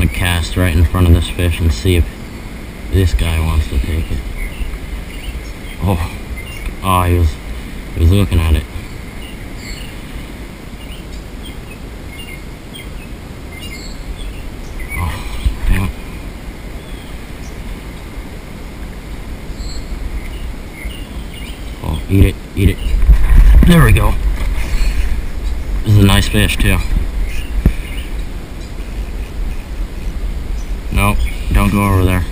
going to cast right in front of this fish and see if this guy wants to take it. Oh, he was looking at it. Eat it. There we go. This is a nice fish too. No, don't go over there.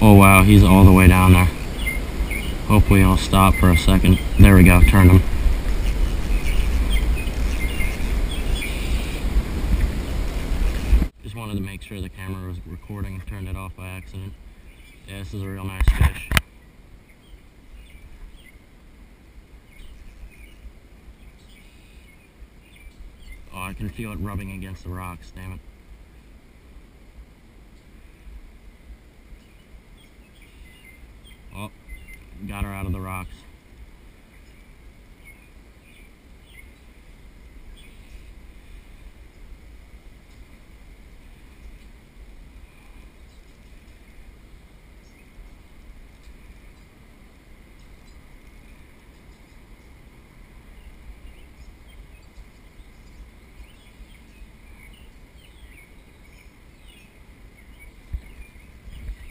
Oh wow, he's all the way down there. Hopefully I'll stop for a second. There we go, turn him. Just wanted to make sure the camera was recording. Turned it off by accident. Yeah, this is a real nice fish. Oh, I can feel it rubbing against the rocks, damn it. Oh. Got her out of the rocks.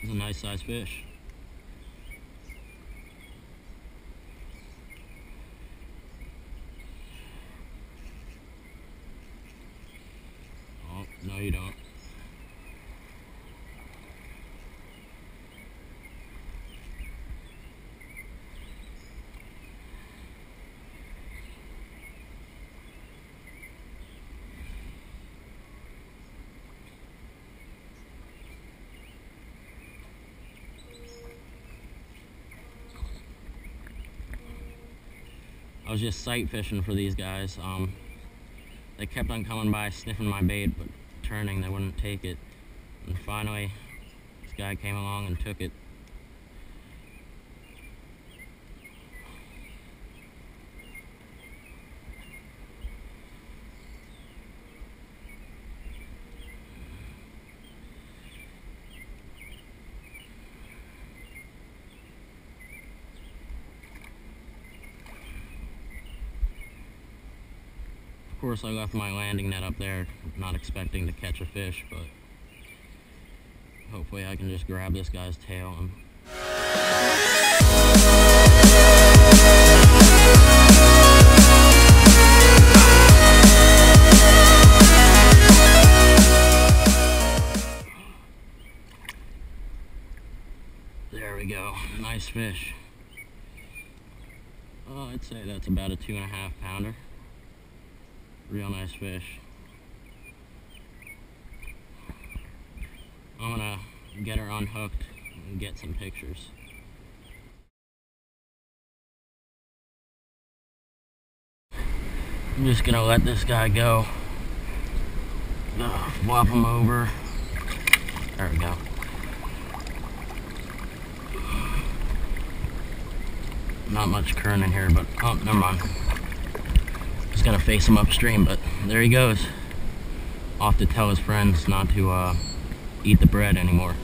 It's a nice sized fish. No, you don't. I was just sight fishing for these guys. They kept on coming by sniffing my bait, but turning, they wouldn't take it, and finally this guy came along and took it. Of course, I left my landing net up there, not expecting to catch a fish, but hopefully I can just grab this guy's tail and... There we go, nice fish. Oh, I'd say that's about a 2.5-pounder. Real nice fish. I'm gonna get her unhooked and get some pictures. I'm just gonna let this guy go. Flop him over. There we go. Not much current in here, but oh, never mind. Just gotta face him upstream, but there he goes. Off to tell his friends not to eat the bread anymore.